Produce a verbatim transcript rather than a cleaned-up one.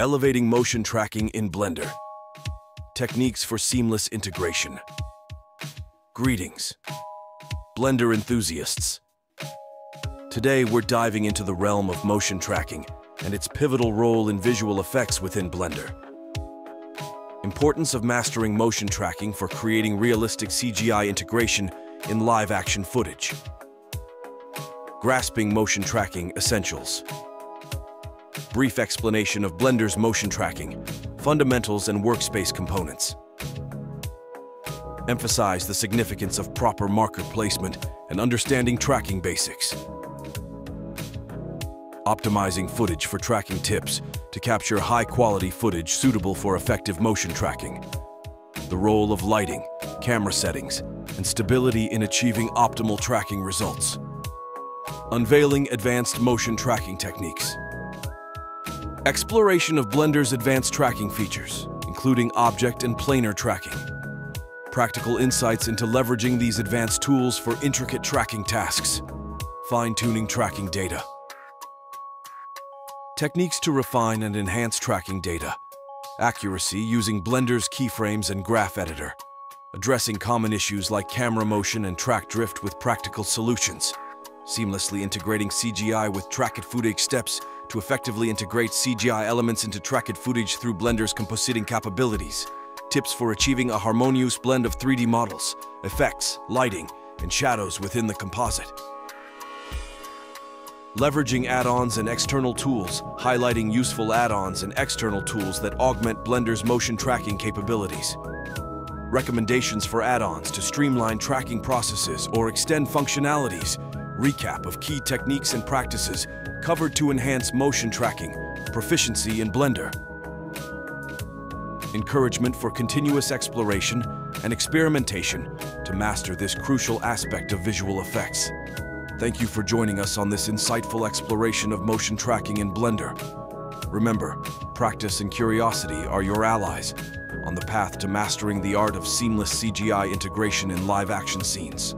Elevating motion tracking in Blender. Techniques for seamless integration. Greetings, Blender enthusiasts. Today we're diving into the realm of motion tracking and its pivotal role in visual effects within Blender. Importance of mastering motion tracking for creating realistic C G I integration in live-action footage. Grasping motion tracking essentials. Brief explanation of Blender's motion tracking, fundamentals and workspace components. Emphasize the significance of proper marker placement and understanding tracking basics. Optimizing footage for tracking tips to capture high-quality footage suitable for effective motion tracking. The role of lighting, camera settings, and stability in achieving optimal tracking results. Unveiling advanced motion tracking techniques. Exploration of Blender's advanced tracking features, including object and planar tracking. Practical insights into leveraging these advanced tools for intricate tracking tasks. Fine-tuning tracking data. Techniques to refine and enhance tracking data. Accuracy using Blender's keyframes and graph editor. Addressing common issues like camera motion and track drift with practical solutions. Seamlessly integrating C G I with tracked footage steps to effectively integrate C G I elements into tracked footage through Blender's compositing capabilities. Tips for achieving a harmonious blend of three D models, effects, lighting, and shadows within the composite. Leveraging add-ons and external tools, highlighting useful add-ons and external tools that augment Blender's motion tracking capabilities. Recommendations for add-ons to streamline tracking processes or extend functionalities. Recap of key techniques and practices covered to enhance motion tracking proficiency in Blender. Encouragement for continuous exploration and experimentation to master this crucial aspect of visual effects. Thank you for joining us on this insightful exploration of motion tracking in Blender. Remember, practice and curiosity are your allies on the path to mastering the art of seamless C G I integration in live-action scenes.